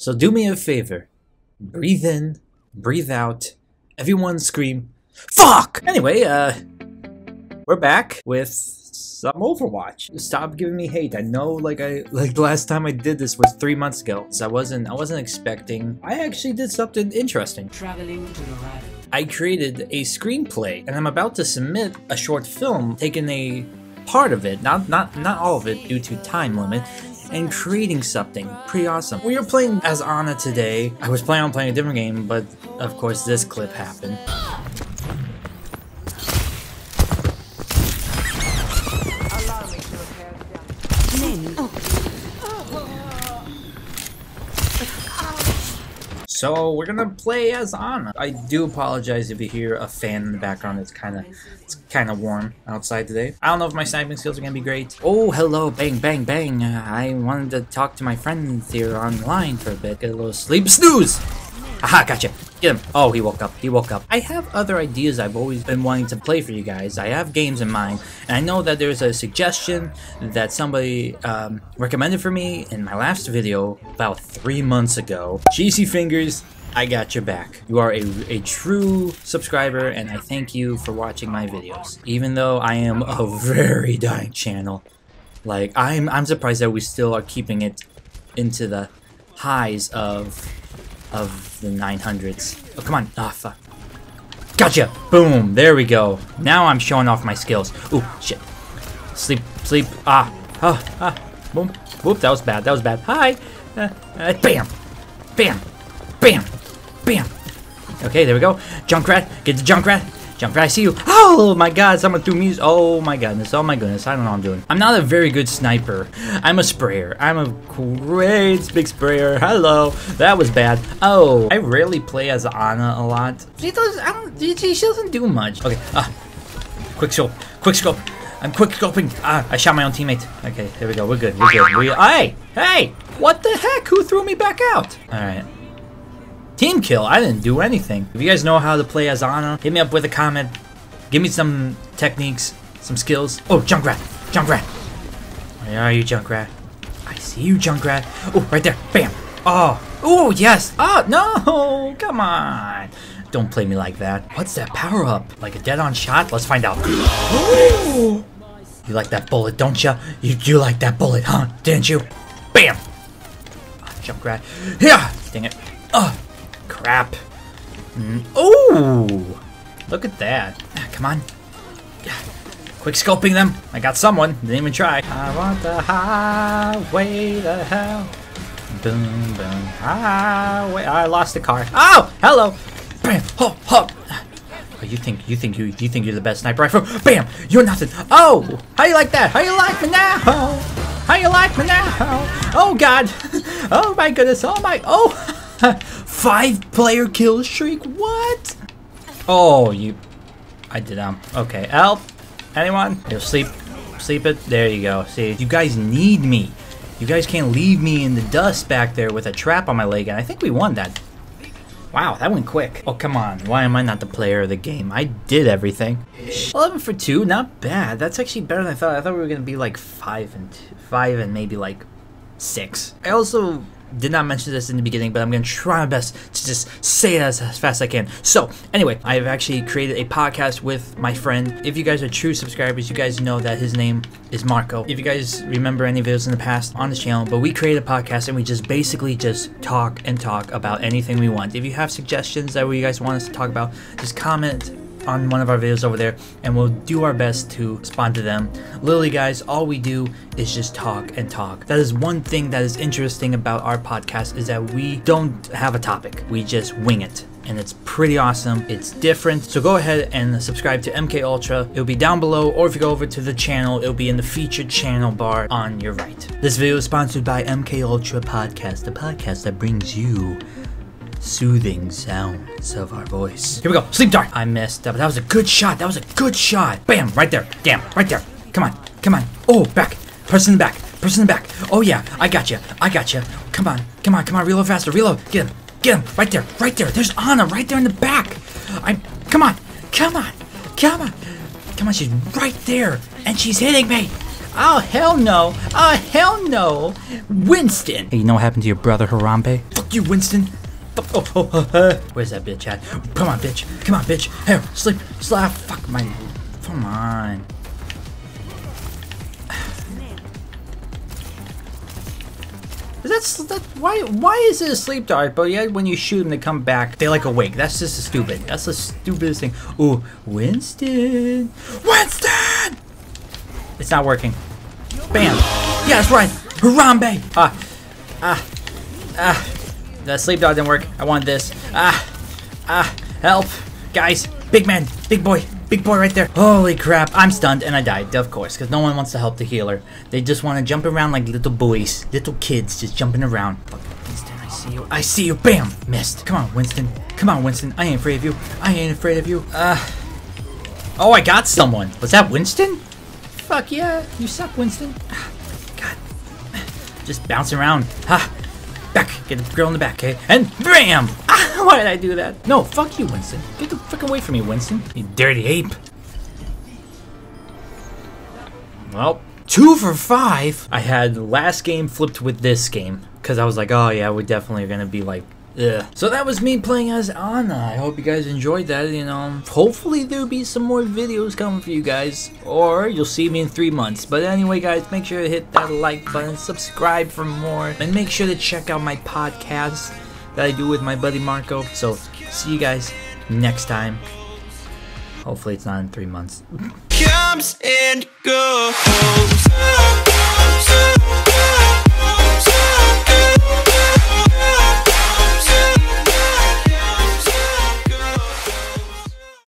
So do me a favor, breathe in, breathe out, everyone scream, FUCK! Anyway, we're back with some Overwatch. Stop giving me hate. I know, like the last time I did this was 3 months ago, so I wasn't expecting. I actually did something interesting. Traveling to the right. I created a screenplay, and I'm about to submit a short film, taking a part of it, not all of it, due to time limit, and creating something pretty awesome. We are playing as Ana today. I was planning on playing a different game, but of course this clip happened. So we're gonna play as Ana. I do apologize if you hear a fan in the background. It's kind of warm outside today. I don't know if my sniping skills are gonna be great. Oh, hello, bang, bang, bang. I wanted to talk to my friends here online for a bit. Get a little sleep snooze. Aha, gotcha. Get him. Oh, he woke up. He woke up. I have other ideas I've always been wanting to play for you guys. I have games in mind, and I know that there's a suggestion that somebody recommended for me in my last video about 3 months ago. GC Fingers, I got your back. You are a true subscriber, and I thank you for watching my videos. Even though I am a very dying channel, like I'm surprised that we still are keeping it into the highs of the 900s. Oh, come on. Ah, fuck. Gotcha! Boom! There we go. Now I'm showing off my skills. Ooh, shit. Sleep, sleep. Ah, ah, ah. Boom. Whoop, that was bad. That was bad. Hi! Bam! Bam! Bam! Bam! Okay, there we go. Junkrat! Get the Junkrat! Junkrat, I see you! Oh my god, someone threw me. Oh my goodness, oh my goodness. I don't know what I'm doing. I'm not a very good sniper. I'm a sprayer. I'm a great big sprayer. Hello. That was bad. Oh, I rarely play as Ana a lot. She doesn't do much. Okay, quick scope. Quick scope. I'm quick scoping. Ah, I shot my own teammate. Okay, there we go. We're good. We're good. Hey! Hey! What the heck? Who threw me back out? Alright. Team kill, I didn't do anything. If you guys know how to play as Ana, hit me up with a comment. Give me some techniques, some skills. Oh, Junkrat, Junkrat. Where are you, Junkrat? I see you, Junkrat. Oh, right there, bam. Oh, oh, yes. Oh, no, come on. Don't play me like that. What's that power up? Like a dead on shot? Let's find out. Ooh. You like that bullet, don't ya? You like that bullet, huh? Didn't you? Bam. Oh, Junkrat. Yeah, dang it. Oh. Crap. Oh! Look at that. Come on. Quick scoping them. I got someone. Didn't even try. I want the highway to hell. Boom, boom. Highway. I lost the car. Oh! Hello! Bam! Ho, ho! Oh, you think you're the best sniper rifle? Bam! You're nothing. Oh! How you like that? How you like me now? How you like me now? Oh, God. Oh, my goodness. Oh, my. Oh! 5-player kill streak? What? Oh, you. I did okay, help. Anyone? You'll sleep. Sleep it. There you go. See, you guys need me. You guys can't leave me in the dust back there with a trap on my leg, and I think we won that. Wow, that went quick. Oh, come on. Why am I not the player of the game? I did everything. 11 for 2, not bad. That's actually better than I thought. I thought we were going to be like 5 and maybe like 6. I also did not mention this in the beginning, but I'm going to try my best to just say it as fast as I can. So, anyway, I've actually created a podcast with my friend. If you guys are true subscribers, you guys know that his name is Marco. If you guys remember any videos in the past on this channel, but we created a podcast and we just basically just talk and talk about anything we want. If you have suggestions that you guys want us to talk about, just comment on one of our videos over there and we'll do our best to respond to them. Literally, guys, all we do is just talk and talk. That is one thing that is interesting about our podcast, is that we don't have a topic. We just wing it, and it's pretty awesome. It's different. So go ahead and subscribe to MK Ultra. It'll be down below, or if you go over to the channel, it'll be in the featured channel bar on your right. This video is sponsored by MK Ultra Podcast, the podcast that brings you soothing sounds of our voice. Here we go. Sleep dart. I messed up. That was a good shot. That was a good shot. Bam. Right there. Damn. Right there. Come on. Come on. Oh, back. Person in the back. Person in the back. Oh, yeah. I got you. I got you. Come on. Come on. Come on. Reload faster. Reload. Get him. Get him. Right there. Right there. There's Ana right there in the back. Come on. Come on. Come on. Come on. She's right there. And she's hitting me. Oh, hell no. Oh, hell no. Winston. Hey, you know what happened to your brother, Harambe? Fuck you, Winston. Where's that bitch at? Come on, bitch. Come on, bitch. Here, sleep. Slap. Fuck my... Come on. Is that why is it a sleep dart? But yet when you shoot them, they come back. They like awake. That's just stupid. That's the stupidest thing. Ooh, Winston. Winston! It's not working. Bam. Yeah, that's right. Harambe. The sleep dart didn't work. I want this. Help, guys. Big man. Big boy. Big boy right there. Holy crap, I'm stunned and I died, of course, because no one wants to help the healer. They just want to jump around like little boys, little kids just jumping around. Fuck, Winston, I see you. I see you. Bam! Missed. Come on, Winston. Come on, Winston. I ain't afraid of you. I ain't afraid of you. Oh, I got someone. Was that Winston? Fuck yeah. You suck, Winston. God. Just bouncing around. Ha! Back. Get the girl in the back, okay? And BAM! Why did I do that? No, fuck you, Winston. Get the frick away from me, Winston. You dirty ape. Well, 2 for 5. I had last game flipped with this game. Because I was like, oh yeah, we're definitely going to be like, ugh. So that was me playing as Ana. I hope you guys enjoyed that. You know, hopefully there'll be some more videos coming for you guys. Or you'll see me in 3 months. But anyway, guys, make sure to hit that like button. Subscribe for more. And make sure to check out my podcast that I do with my buddy Marco. So, see you guys next time. Hopefully it's not in 3 months. Comes and goes.